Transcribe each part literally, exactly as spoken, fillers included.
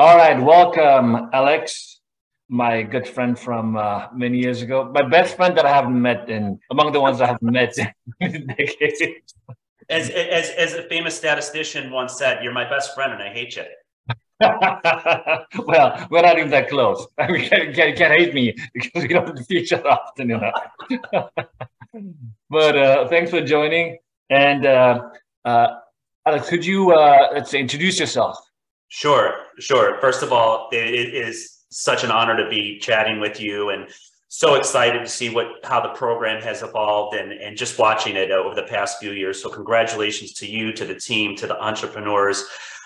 All right, welcome, Alex, my good friend from uh, many years ago. My best friend that I haven't met, in, among the ones I have met in decades. As, as, as a famous statistician once said, you're my best friend and I hate you. Well, we're not even that close. I mean, you can't, you can't hate me because we don't see each other often enough. But uh, thanks for joining. And uh, uh, Alex, could you uh, let's say, introduce yourself? Sure, sure. First of all, it is such an honor to be chatting with you and so excited to see what how the program has evolved and, and just watching it over the past few years. So congratulations to you, to the team, to the entrepreneurs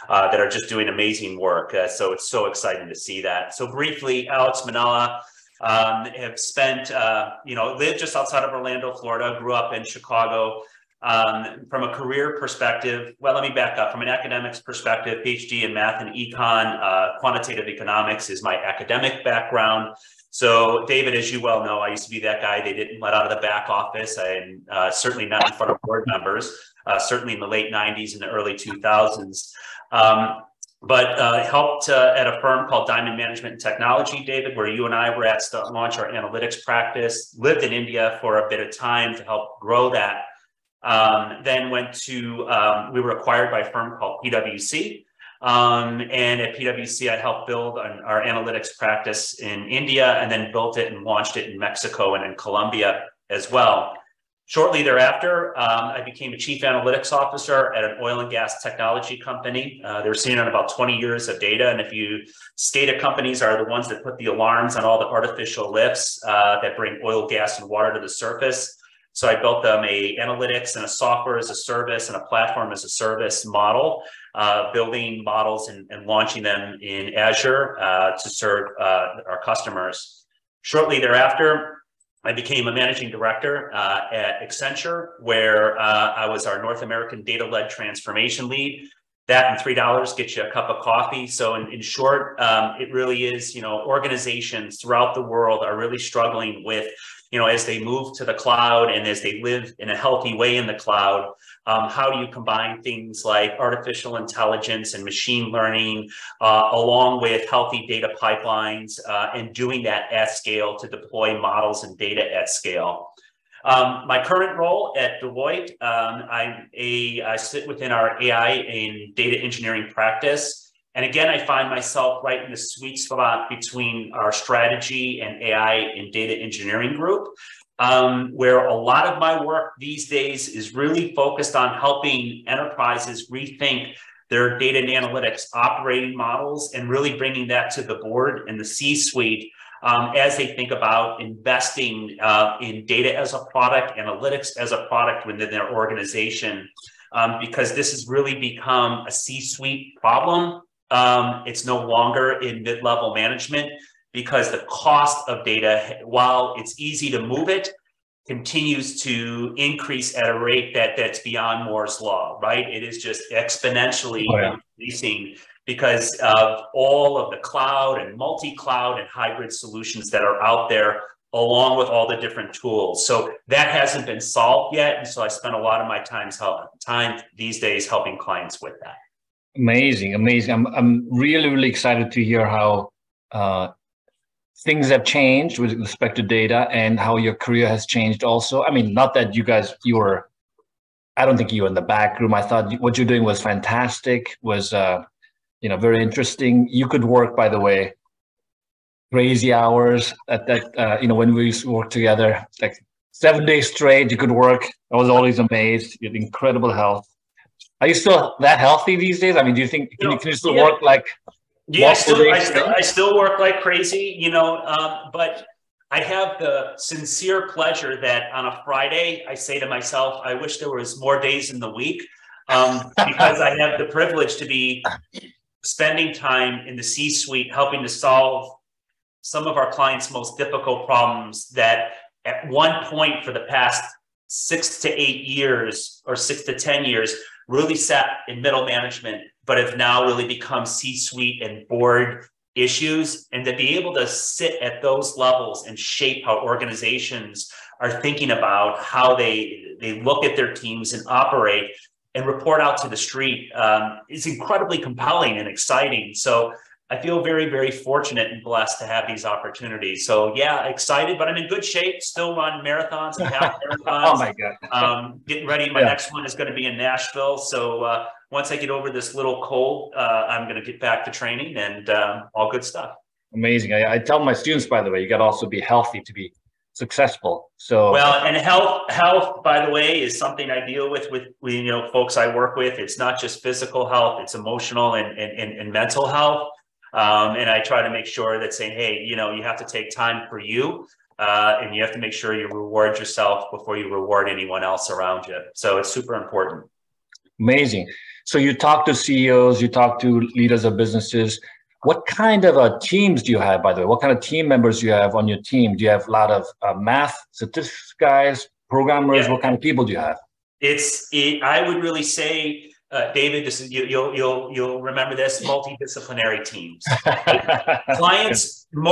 uh, that are just doing amazing work. Uh, so it's so exciting to see that. So briefly, Alex Manala, um, have spent, uh, you know, lived just outside of Orlando, Florida, grew up in Chicago. Um, from a career perspective, well, let me back up. From an academics perspective, PhD in math and econ, uh, quantitative economics is my academic background. So David, as you well know, I used to be that guy they didn't let out of the back office, and uh, certainly not in front of board members, uh, certainly in the late nineties and the early two thousands. Um, but uh, helped uh, at a firm called Diamond Management and Technology, David, where you and I were at to launch our analytics practice, lived in India for a bit of time to help grow that. Um, then went to, um, we were acquired by a firm called PwC. Um, and at PwC, I helped build an, our analytics practice in India and then built it and launched it in Mexico and in Colombia as well. Shortly thereafter, um, I became a chief analytics officer at an oil and gas technology company. Uh, they were sitting on about twenty years of data. And if you, SCADA companies are the ones that put the alarms on all the artificial lifts uh, that bring oil, gas, and water to the surface. So I built them a analytics and a software as a service and a platform as a service model, uh, building models and, and launching them in Azure uh, to serve uh, our customers. Shortly thereafter, I became a managing director uh, at Accenture, where uh, I was our North American data-led transformation lead. That and three dollars gets you a cup of coffee. So in, in short, um, it really is, you know, organizations throughout the world are really struggling with, you know, as they move to the cloud and as they live in a healthy way in the cloud, um, how do you combine things like artificial intelligence and machine learning uh, along with healthy data pipelines uh, and doing that at scale to deploy models and data at scale? Um, my current role at Deloitte, um, I'm a, I sit within our A I and data engineering practice. And again, I find myself right in the sweet spot between our strategy and A I and data engineering group, um, where a lot of my work these days is really focused on helping enterprises rethink their data and analytics operating models and really bringing that to the board and the C-suite Um, as they think about investing uh, in data as a product, analytics as a product within their organization, um, because this has really become a C-suite problem. Um, it's no longer in mid-level management because the cost of data, while it's easy to move it, continues to increase at a rate that that's beyond Moore's law, right? It is just exponentially oh, yeah. increasing. Because of all of the cloud and multi-cloud and hybrid solutions that are out there, along with all the different tools. So that hasn't been solved yet. And so I spend a lot of my time, time these days helping clients with that. Amazing, amazing. I'm, I'm really, really excited to hear how uh, things have changed with respect to data and how your career has changed also. I mean, not that you guys, you were, I don't think you were in the back room. I thought what you're doing was fantastic, was... Uh, You know, very interesting. You could work, by the way, crazy hours at that, uh, you know, when we used to work together, like seven days straight, you could work. I was always amazed. You had incredible health. Are you still that healthy these days? I mean, do you think, can you, can you still yeah. work like? Yeah, I still, I, still, I still work like crazy, you know, um, but I have the sincere pleasure that on a Friday, I say to myself, I wish there was more days in the week um, because I have the privilege to be spending time in the C-suite, helping to solve some of our clients' most difficult problems that at one point for the past six to eight years or six to ten years really sat in middle management, but have now really become C-suite and board issues. And to be able to sit at those levels and shape how organizations are thinking about how they, they look at their teams and operate and report out to the street um, is incredibly compelling and exciting. So I feel very, very fortunate and blessed to have these opportunities. So yeah, excited, but I'm in good shape. Still run marathons and half marathons. Oh my God. um, getting ready. My yeah. next one is going to be in Nashville. So uh, once I get over this little cold, uh, I'm going to get back to training and um, all good stuff. Amazing. I, I tell my students, by the way, you got to also be healthy to be successful. So well, and health, health, by the way, is something I deal with, with, with you know, folks I work with. It's not just physical health, it's emotional and, and, and, and mental health. Um, and I try to make sure that saying, hey, you know, you have to take time for you, uh, and you have to make sure you reward yourself before you reward anyone else around you. So it's super important. Amazing. So you talk to C E Os, you talk to leaders of businesses. What kind of uh, teams do you have, by the way? What kind of team members do you have on your team? Do you have a lot of uh, math, statistics guys, programmers? Yeah. What kind of people do you have? It's, it, I would really say, Uh, David, this is, you, you'll you'll you'll remember this: multidisciplinary teams. Clients,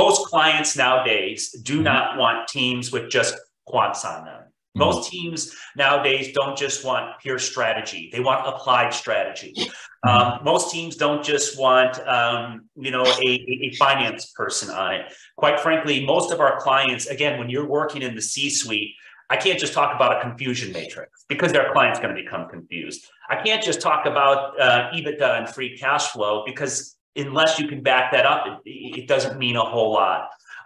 most clients nowadays do mm-hmm. not want teams with just quants on them. Mm-hmm. Most teams nowadays don't just want pure strategy; they want applied strategy. Mm-hmm. Um, most teams don't just want um, you know a, a finance person on it. Quite frankly, most of our clients, again, when you're working in the C-suite. I can't just talk about a confusion matrix because their client's going to become confused. I can't just talk about uh, EBITDA and free cash flow because unless you can back that up, it, it doesn't mean a whole lot.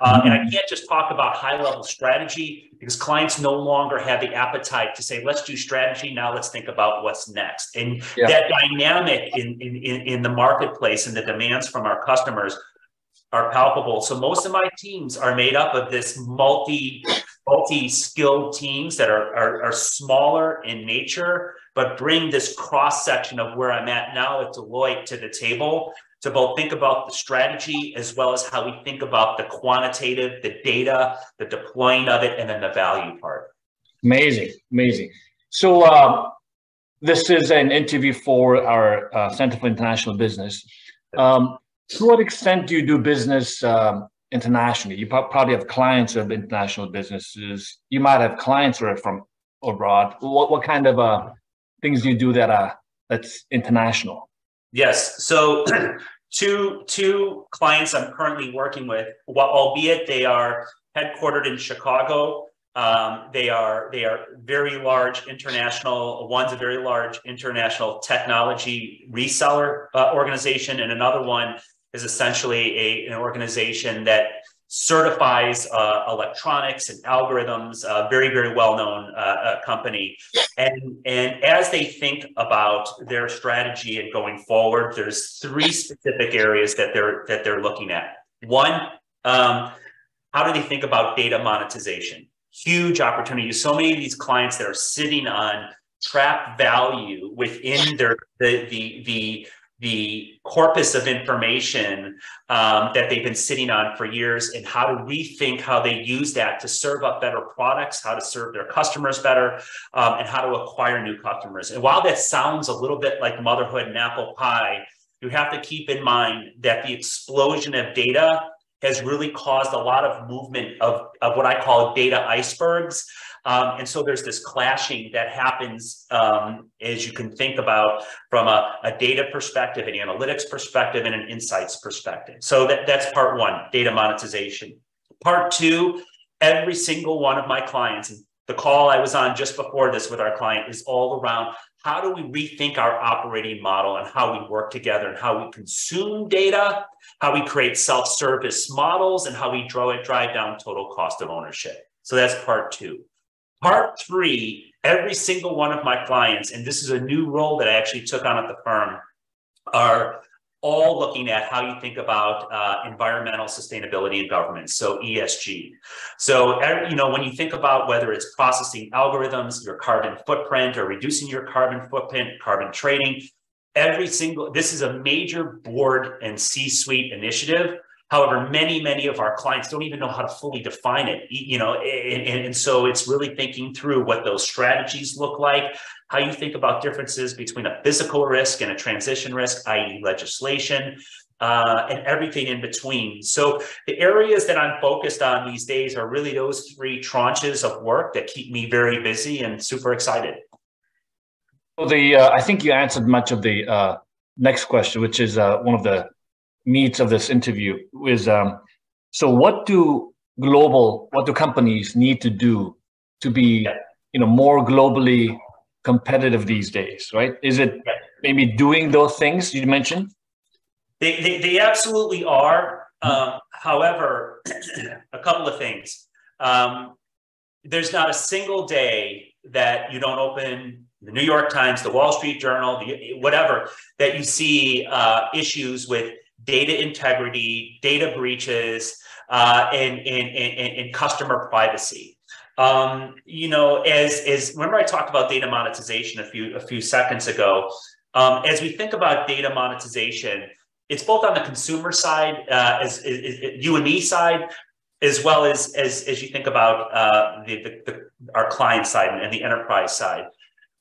Um, and I can't just talk about high-level strategy because clients no longer have the appetite to say, let's do strategy, now let's think about what's next. And yeah. that dynamic in, in, in the marketplace and the demands from our customers are palpable. So most of my teams are made up of this multi, multi-skilled teams that are, are, are smaller in nature, but bring this cross-section of where I'm at now at Deloitte to the table to both think about the strategy as well as how we think about the quantitative, the data, the deploying of it, and then the value part. Amazing, amazing. So uh, this is an interview for our uh, Center for International Business. Um, To what extent do you do business um, internationally? You probably have clients who have international businesses. You might have clients who are from abroad. What, what kind of uh, things do you do that are, that's international? Yes. So two, two clients I'm currently working with, albeit they are headquartered in Chicago. Um, they are they are very large international, one's a very large international technology reseller uh, organization, and another one is essentially a, an organization that certifies uh, electronics and algorithms, a very, very well-known uh, uh, company. And, and as they think about their strategy and going forward, there's three specific areas that they're, that they're looking at. One, um, how do they think about data monetization? Huge opportunity. So many of these clients that are sitting on trapped value within their the the the, the corpus of information um, that they've been sitting on for years, and how to rethink how they use that to serve up better products, how to serve their customers better, um, and how to acquire new customers. And while that sounds a little bit like motherhood and apple pie, you have to keep in mind that the explosion of data has really caused a lot of movement of, of what I call data icebergs. Um, and so there's this clashing that happens um, as you can think about from a, a data perspective, an analytics perspective, and an insights perspective. So that, that's part one, data monetization. Part two, every single one of my clients, and the call I was on just before this with our client is all around how do we rethink our operating model and how we work together and how we consume data, how we create self-service models, and how we drive, drive down total cost of ownership. So that's part two. Part three, every single one of my clients, and this is a new role that I actually took on at the firm, are all looking at how you think about uh, environmental sustainability and governance, so E S G. So, you know, when you think about whether it's processing algorithms, your carbon footprint, or reducing your carbon footprint, carbon trading, every single, this is a major board and C-suite initiative. However, many, many of our clients don't even know how to fully define it, you know, and, and, and so it's really thinking through what those strategies look like, how you think about differences between a physical risk and a transition risk, that is legislation, uh, and everything in between. So the areas that I'm focused on these days are really those three tranches of work that keep me very busy and super excited. Well, the, uh, I think you answered much of the uh, next question, which is uh, one of the meats of this interview is, um, so what do global, what do companies need to do to be, you know, more globally competitive these days, right? Is it maybe doing those things you mentioned? They, they, they absolutely are. Um, however, a couple of things. Um, there's not a single day that you don't open the New York Times, the Wall Street Journal, the, whatever, that you see uh, issues with data integrity, data breaches, uh, and, and, and, and customer privacy. Um, you know, as, as remember I talked about data monetization a few, a few seconds ago. Um, as we think about data monetization, it's both on the consumer side, uh, as, as, as you and me side, as well as, as, as you think about uh, the, the, the, our client side and the enterprise side.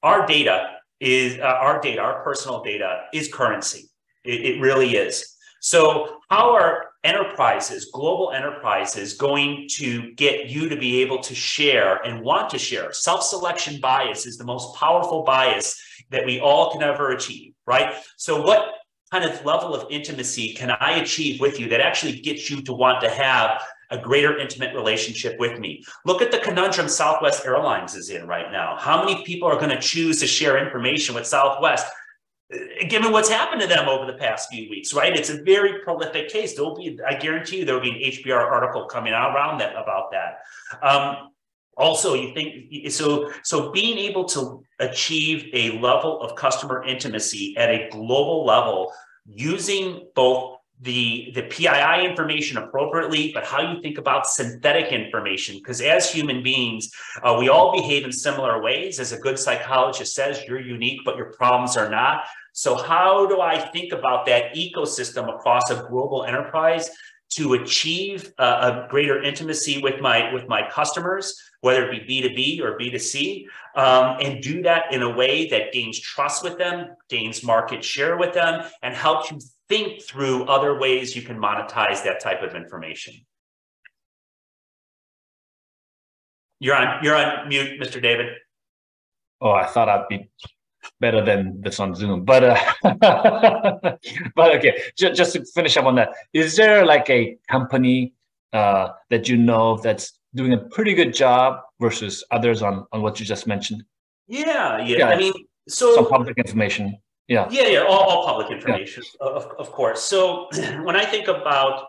Our data is, uh, our data, our personal data is currency. It, it really is. So how are enterprises, global enterprises, going to get you to be able to share and want to share? Self-selection bias is the most powerful bias that we all can ever achieve, right? So what kind of level of intimacy can I achieve with you that actually gets you to want to have a greater intimate relationship with me? Look at the conundrum Southwest Airlines is in right now. How many people are going to choose to share information with Southwest, given what's happened to them over the past few weeks, right? It's a very prolific case. There'll be, I guarantee you, there'll be an H B R article coming out around that about that. Um, also, you think so? So being able to achieve a level of customer intimacy at a global level, using both the the P I I information appropriately, but how you think about synthetic information, because as human beings, uh, we all behave in similar ways. As a good psychologist says, you're unique, but your problems are not. So how do I think about that ecosystem across a global enterprise to achieve uh, a greater intimacy with my with my customers, whether it be B two B or B two C, um, and do that in a way that gains trust with them, gains market share with them, and helps you think through other ways you can monetize that type of information. You're on, you're on mute, Mister David. Oh, I thought I'd be better than this on Zoom, but uh, but okay. Just, just to finish up on that, is there like a company uh, that you know of that's doing a pretty good job versus others on on what you just mentioned? Yeah, yeah. yeah I mean, so some public information. Yeah, yeah, yeah. All, all public information, yeah. of, of course. So when I think about,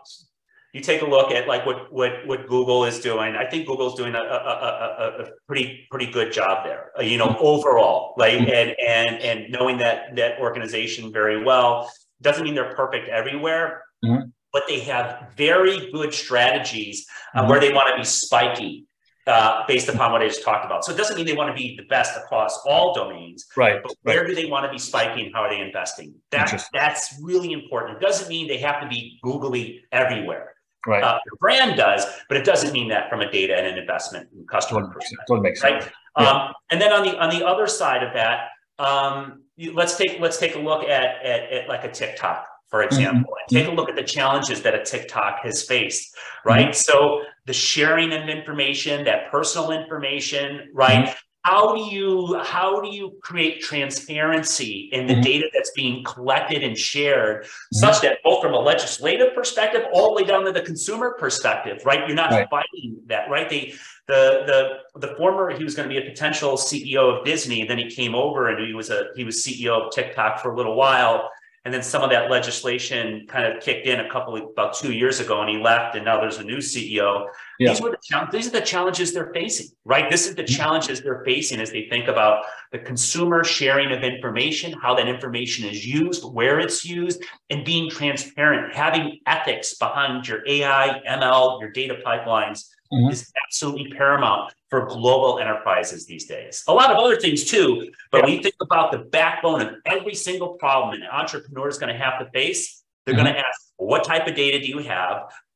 you take a look at like what what what Google is doing. I think Google's doing a a, a, a pretty pretty good job there. You know, overall, like mm-hmm. and and and knowing that that organization very well doesn't mean they're perfect everywhere, mm-hmm. but they have very good strategies uh, mm-hmm. where they want to be spiky. Uh, based upon what I just talked about. So it doesn't mean they want to be the best across all domains, right? But where right. do they want to be spiking? How are they investing? That's, that's really important. It doesn't mean they have to be googly everywhere. Right. Uh, the brand does, but it doesn't mean that from a data and an investment and customer totally, perspective. Totally makes right? sense. Yeah. Um, and then on the, on the other side of that, um, you, let's take, let's take a look at, at, at like a TikTok, for example, mm-hmm. and take a look at the challenges that a TikTok has faced, right? Mm-hmm. So the sharing of information, that personal information, right? Mm-hmm. How do you, how do you create transparency in the mm-hmm. data that's being collected and shared, mm-hmm. such that both from a legislative perspective, all the way down to the consumer perspective, right? You're not right. fighting that, right? They, the, the, the former, he was going to be a potential C E O of Disney, and then he came over and he was a, he was C E O of TikTok for a little while. And then some of that legislation kind of kicked in a couple, about two years ago, and he left, and now there's a new C E O. Yeah. These, were the, these are the challenges they're facing, right? This is the challenges they're facing as they think about the consumer sharing of information, how that information is used, where it's used, and being transparent, having ethics behind your A I, M L, your data pipelines. Mm-hmm. is absolutely paramount for global enterprises these days. A lot of other things too, but yeah. when you think about the backbone of every single problem an entrepreneur is going to have to face, they're mm-hmm. going to ask, well, what type of data do you have?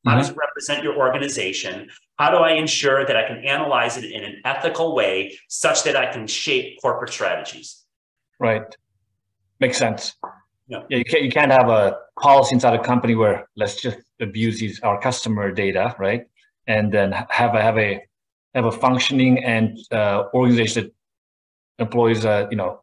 How mm-hmm. does it represent your organization? How do I ensure that I can analyze it in an ethical way such that I can shape corporate strategies? Right. Makes sense. Yeah, yeah you, can't, you can't have a policy inside a company where let's just abuse these, our customer data, right? And then have a have a have a functioning and uh, organization that employees, uh, you know,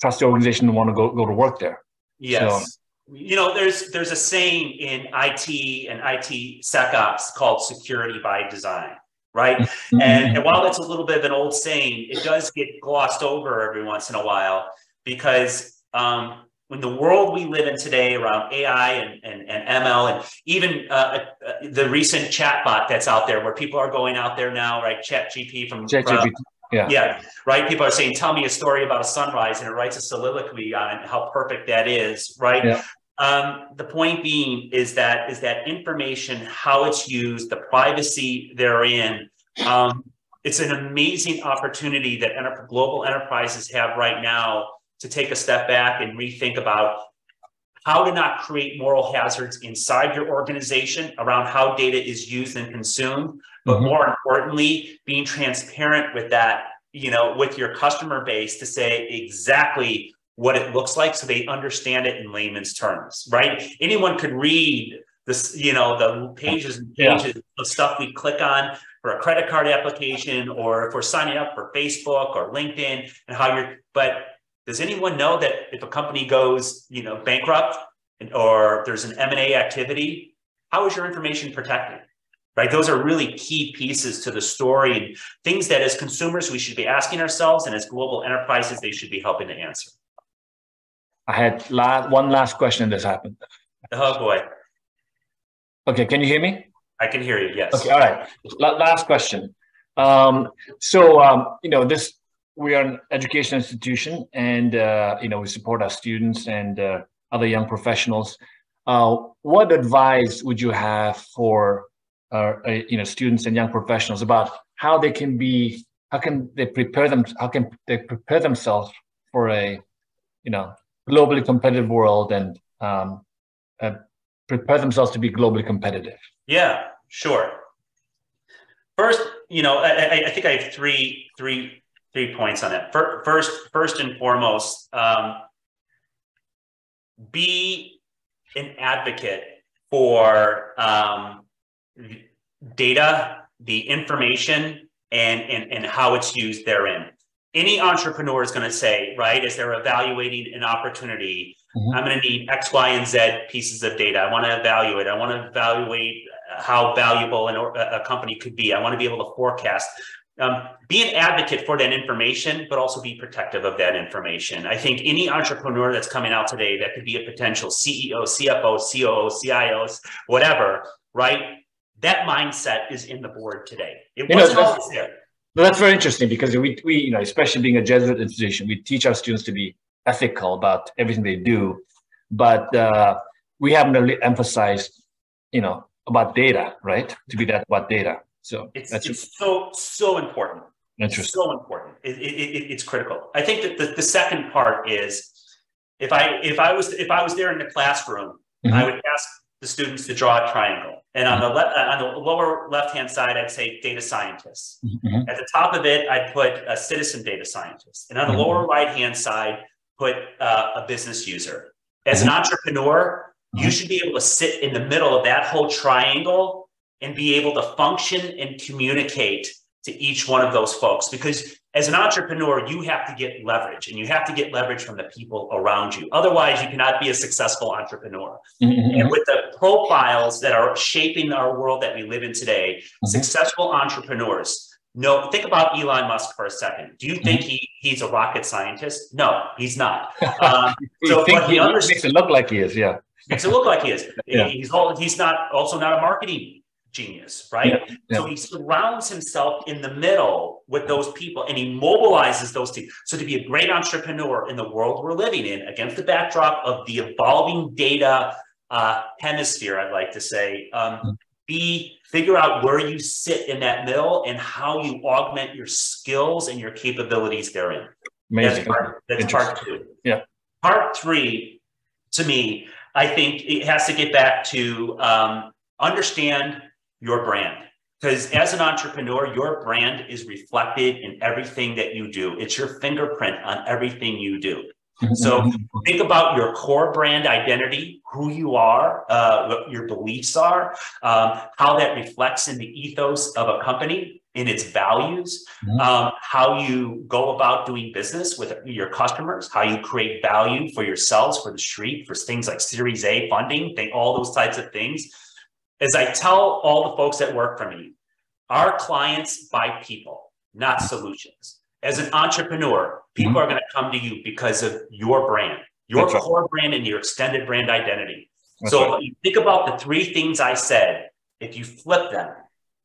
trust the organization and want to go go to work there. Yes, so, You know, there's there's a saying in I T and I T SecOps called security by design, right? Mm-hmm. and, and while it's a little bit of an old saying, it does get glossed over every once in a while, because um, when the world we live in today around A I and, and, and M L, and even uh, uh, the recent chatbot that's out there, where people are going out there now, right? ChatGPT from ChatGPT. Yeah. yeah, right. People are saying, "Tell me a story about a sunrise," and it writes a soliloquy on how perfect that is, right? Yeah. Um, the point being is that is that information, how it's used, the privacy therein. Um, it's an amazing opportunity that enter- global enterprises have right now to take a step back and rethink about how to not create moral hazards inside your organization around how data is used and consumed, but mm-hmm. more importantly, being transparent with that, you know, with your customer base to say exactly what it looks like, so they understand it in layman's terms, right? Anyone could read this, you know, the pages and pages yeah. of stuff we click on for a credit card application, or if we're signing up for Facebook or LinkedIn, and how you're, but does anyone know that if a company goes, you know, bankrupt, or there's an M and A activity, how is your information protected? Right? Those are really key pieces to the story, and things that as consumers we should be asking ourselves, and as global enterprises they should be helping to answer. I had la- one last question and this happened. Oh, boy. Okay, can you hear me? I can hear you, yes. Okay, all right. La- last question. Um, so, um, you know, this we are an education institution, and, uh, you know, we support our students and uh, other young professionals. Uh, what advice would you have for, uh, uh, you know, students and young professionals about how they can be, how can they prepare them, how can they prepare themselves for a, you know, globally competitive world, and um, uh, prepare themselves to be globally competitive? Yeah, sure. First, you know, I, I think I have three, three, three points on that. First, first and foremost, um, be an advocate for um, data, the information, and, and, and how it's used therein. Any entrepreneur is going to say, right, as they're evaluating an opportunity, mm-hmm. I'm going to need X, Y, and Z pieces of data. I want to evaluate. I want to evaluate how valuable an, a company could be. I want to be able to forecast. Um, be an advocate for that information, but also be protective of that information. I think any entrepreneur that's coming out today that could be a potential C E O, C F O, C O O, C I Os, whatever, right? That mindset is in the board today. It you wasn't know, always there. Well, that's very interesting, because we, we, you know, especially being a Jesuit institution, we teach our students to be ethical about everything they do, but uh, we haven't really emphasized, you know, about data, right? To be that about data. So it's, that's it's so so important. Interesting. It's so important. It, it, it, it's critical. I think that the, the second part is, if I if I was if I was there in the classroom, mm-hmm. I would ask the students to draw a triangle. And on the le- on the lower left-hand side, I'd say data scientists. Mm-hmm. At the top of it, I'd put a citizen data scientist. And on the mm-hmm. lower right-hand side, put uh, a business user. As mm-hmm. an entrepreneur, mm-hmm. you should be able to sit in the middle of that whole triangle and be able to function and communicate to each one of those folks. Because as an entrepreneur, you have to get leverage, and you have to get leverage from the people around you. Otherwise, you cannot be a successful entrepreneur. Mm-hmm. And with the profiles that are shaping our world that we live in today, mm-hmm. successful entrepreneurs, no, think about Elon Musk for a second. Do you mm-hmm. think he, he's a rocket scientist? No, he's not. Um, so think he, he makes it look like he is, yeah. makes it look like he is. Yeah. He's, all, he's not also not a marketing genius, right? Yeah, yeah. So he surrounds himself in the middle with those people, and he mobilizes those things. So to be a great entrepreneur in the world we're living in, against the backdrop of the evolving data uh, hemisphere, I'd like to say, um, be figure out where you sit in that middle and how you augment your skills and your capabilities therein. Amazing. That's part, that's part two. Yeah. Part three, to me, I think it has to get back to um, understand your brand, because as an entrepreneur, your brand is reflected in everything that you do. It's your fingerprint on everything you do. So think about your core brand identity, who you are, uh, what your beliefs are, um, how that reflects in the ethos of a company. in its values, mm-hmm. um, how you go about doing business with your customers, how you create value for yourselves, for the street, for things like Series A funding, thing, all those types of things. As I tell all the folks that work for me, our clients buy people, not solutions. As an entrepreneur, people mm-hmm. are going to come to you because of your brand, your That's core right. brand and your extended brand identity. That's so right. if you think about the three things I said, if you flip them,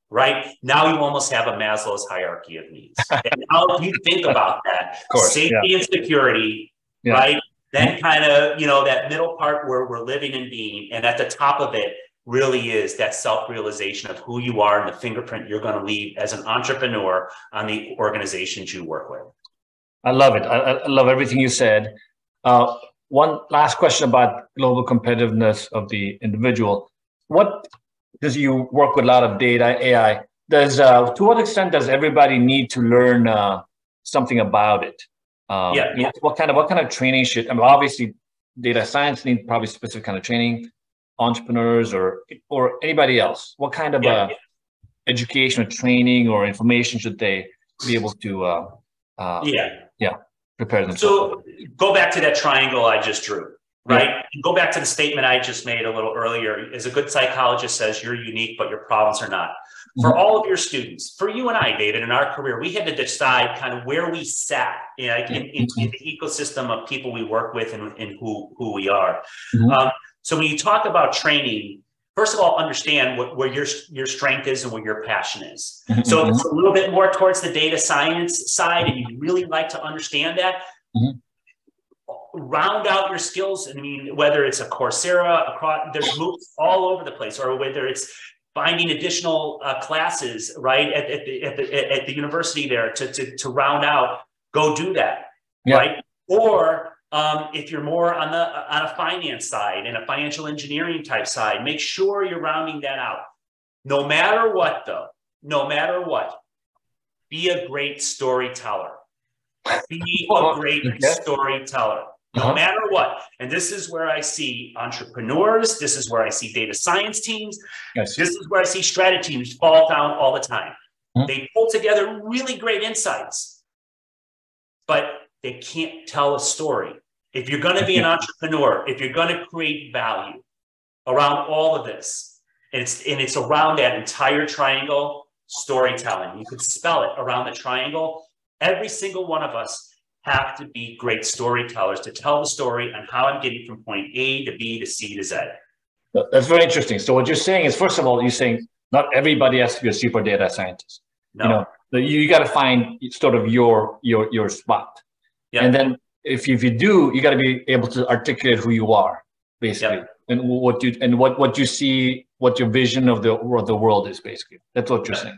right? Now you almost have a Maslow's hierarchy of needs. And now if you think about that, course, safety yeah. and security, yeah. right? Then kind of, you know, that middle part where we're living and being, and at the top of it really is that self-realization of who you are and the fingerprint you're going to leave as an entrepreneur on the organizations you work with. I love it. I, I love everything you said. Uh, one last question about global competitiveness of the individual. What... Because you work with a lot of data, A I, does uh, to what extent does everybody need to learn uh, something about it? Um, yeah, yeah. What kind of what kind of training should? I mean, obviously, data science needs probably specific kind of training. Entrepreneurs or or anybody else, what kind of yeah, uh, yeah. education or training or information should they be able to? Uh, uh, yeah, yeah, prepare themselves. So go back to that triangle I just drew. Right. Yeah. And go back to the statement I just made a little earlier. As a good psychologist says, you're unique, but your problems are not. Mm-hmm. For all of your students, for you and I, David, in our career, we had to decide kind of where we sat in, in, in, in the ecosystem of people we work with and, and who, who we are. Mm-hmm. Um, so when you talk about training, first of all, understand what, where your, your strength is and where your passion is. Mm-hmm. So it's a little bit more towards the data science side, and you really like to understand that. Mm-hmm. Round out your skills. I mean, whether it's a Coursera, across, there's MOOCs all over the place, or whether it's finding additional uh, classes, right, at, at, the, at, the, at the university there to, to, to round out, go do that, yeah. right? Or um, if you're more on the on a finance side and a financial engineering type side, make sure you're rounding that out. No matter what, though, no matter what, be a great storyteller. Be a great storyteller. No matter what. And this is where I see entrepreneurs. This is where I see data science teams. Yes. This is where I see strategy teams fall down all the time. Mm-hmm. They pull together really great insights, but they can't tell a story. If you're going to be an entrepreneur, if you're going to create value around all of this, and it's, and it's around that entire triangle, storytelling. You could spell it around the triangle. Every single one of us have to be great storytellers to tell the story on how I'm getting from point A to B to C to Z. That's very interesting. So what you're saying is, first of all, you're saying not everybody has to be a super data scientist. No. You know, but you, you got to find sort of your your your spot. Yep. And then if you, if you do, you got to be able to articulate who you are, basically, yep. and what you and what what you see, what your vision of the of the world is, basically. That's what you're yep. saying.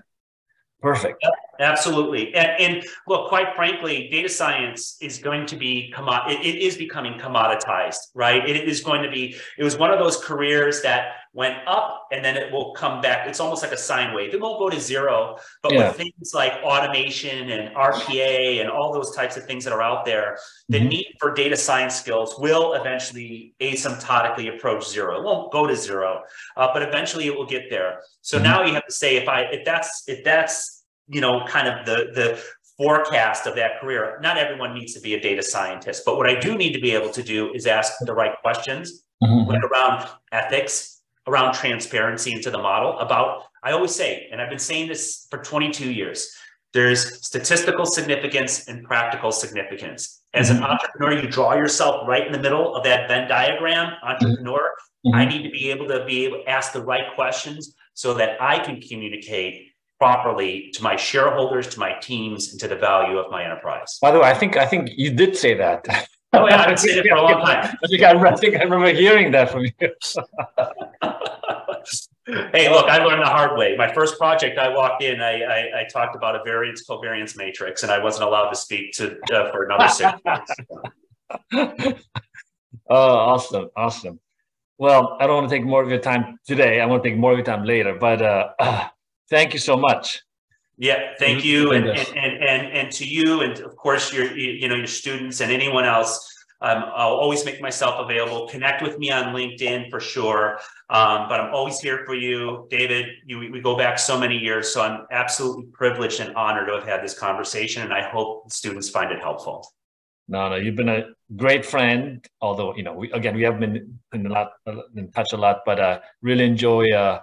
Perfect. Yep, absolutely. And, and look, quite frankly, data science is going to be, commo- it, it is becoming commoditized, right? It is going to be, it was one of those careers that went up and then it will come back. It's almost like a sine wave. It won't go to zero, but yeah. with things like automation and R P A and all those types of things that are out there, the mm-hmm. need for data science skills will eventually asymptotically approach zero. It won't go to zero, uh, but eventually it will get there. So mm-hmm. now you have to say, if I, if that's, if that's, you know, kind of the, the forecast of that career. Not everyone needs to be a data scientist, but what I do need to be able to do is ask the right questions mm-hmm. like around ethics, around transparency into the model, about, I always say, and I've been saying this for twenty-two years, there's statistical significance and practical significance. As mm-hmm. an entrepreneur, you draw yourself right in the middle of that Venn diagram, entrepreneur. Mm-hmm. I need to be able to be able to ask the right questions so that I can communicate properly to my shareholders, to my teams, and to the value of my enterprise. By the way, I think I think you did say that. Oh yeah, I've been saying it for a long time. I think I, I think I remember hearing that from you. Hey, look, I learned the hard way. My first project, I walked in, I, I, I talked about a variance covariance matrix, and I wasn't allowed to speak to uh, for another six months. Oh, awesome, awesome. Well, I don't want to take more of your time today. I want to take more of your time later, but. Uh, uh, Thank you so much. Yeah, thank you, and and, and and and to you, and of course your you know your students and anyone else Um, I'll always make myself available. Connect with me on LinkedIn for sure. Um, but I'm always here for you, David. You, we go back so many years, so I'm absolutely privileged and honored to have had this conversation, and I hope students find it helpful. No, no, you've been a great friend. Although, you know, we, again, we have been in a lot in touch a lot, but uh, really enjoy uh,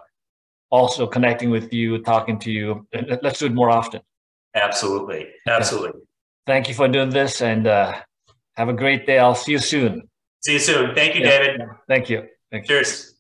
also connecting with you, talking to you. Let's do it more often. Absolutely, absolutely. Thank you for doing this, and uh, have a great day. I'll see you soon. See you soon. Thank you, yeah. David. Thank you. Thank you. Cheers.